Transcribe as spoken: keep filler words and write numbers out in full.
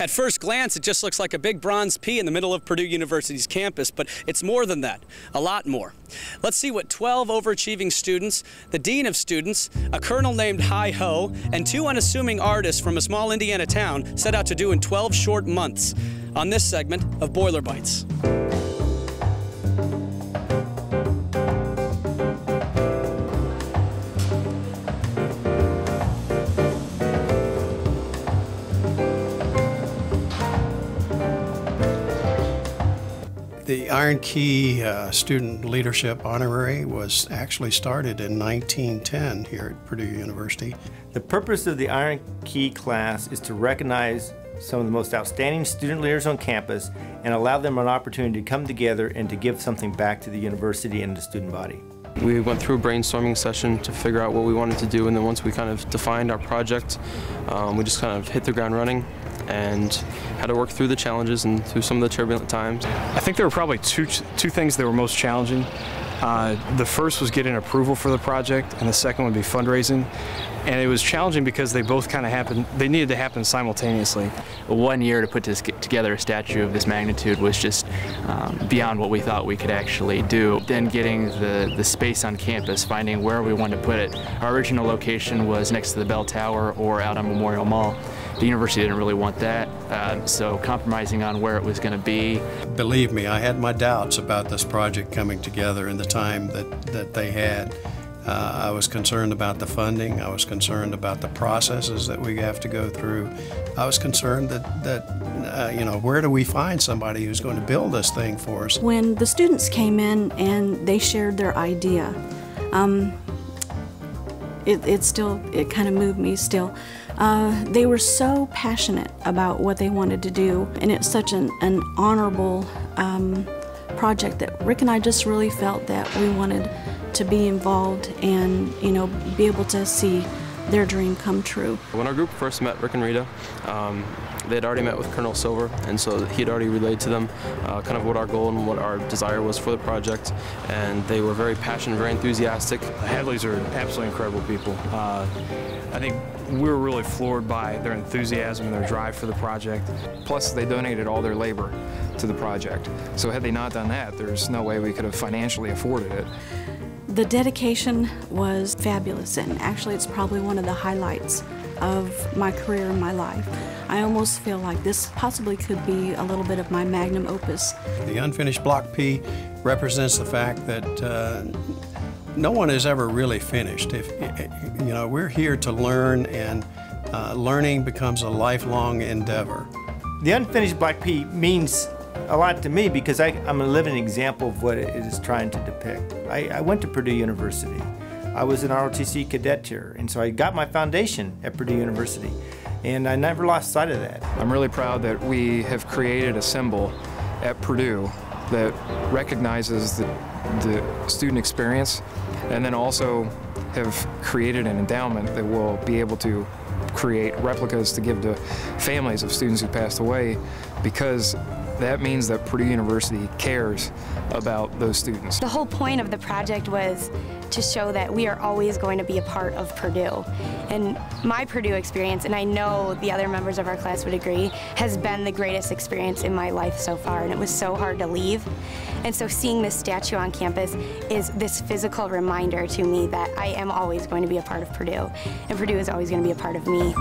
At first glance, it just looks like a big bronze P in the middle of Purdue University's campus, but it's more than that, a lot more. Let's see what twelve overachieving students, the dean of students, a colonel named Hi Ho, and two unassuming artists from a small Indiana town set out to do in twelve short months on this segment of Boiler Bites. The Iron Key uh, Student Leadership Honorary was actually started in nineteen ten here at Purdue University. The purpose of the Iron Key class is to recognize some of the most outstanding student leaders on campus and allow them an opportunity to come together and to give something back to the university and the student body. We went through a brainstorming session to figure out what we wanted to do, and then once we kind of defined our project, um, we just kind of hit the ground running and how to work through the challenges and through some of the turbulent times. I think there were probably two, two things that were most challenging. Uh, the first was getting approval for the project, and the second would be fundraising. And it was challenging because they both kind of happened, they needed to happen simultaneously. One year to put this, together a statue of this magnitude was just um, beyond what we thought we could actually do. Then getting the, the space on campus, finding where we wanted to put it. Our original location was next to the bell tower or out on Memorial Mall. The university didn't really want that, uh, so compromising on where it was going to be. Believe me, I had my doubts about this project coming together in the time that, that they had. Uh, I was concerned about the funding. I was concerned about the processes that we have to go through. I was concerned that, that uh, you know, where do we find somebody who's going to build this thing for us? When the students came in and they shared their idea, um, It, it still, it kind of moved me still. Uh, they were so passionate about what they wanted to do, and it's such an, an honorable um, project that Rick and I just really felt that we wanted to be involved and, you know, be able to see their dream come true. When our group first met Rick and Rita, um, they had already met with Colonel Silver, and so he had already relayed to them uh, kind of what our goal and what our desire was for the project, and they were very passionate, very enthusiastic. The Hadleys are absolutely incredible people. Uh, I think we were really floored by their enthusiasm and their drive for the project. Plus, they donated all their labor to the project. So had they not done that, there's no way we could have financially afforded it. The dedication was fabulous, and actually it's probably one of the highlights of my career and my life. I almost feel like this possibly could be a little bit of my magnum opus. The unfinished Block P represents the fact that uh, no one is ever really finished. If, you know, we're here to learn, and uh, learning becomes a lifelong endeavor. The unfinished Block P means a lot to me because I, I'm a living example of what it is trying to depict. I, I went to Purdue University. I was an R O T C cadet here, and so I got my foundation at Purdue University, and I never lost sight of that. I'm really proud that we have created a symbol at Purdue that recognizes the, the student experience, and then also have created an endowment that will be able to create replicas to give to families of students who passed away, because that means that Purdue University cares about those students. The whole point of the project was to show that we are always going to be a part of Purdue. And my Purdue experience, and I know the other members of our class would agree, has been the greatest experience in my life so far, and it was so hard to leave. And so seeing this statue on campus is this physical reminder to me that I am always going to be a part of Purdue, and Purdue is always going to be a part of me.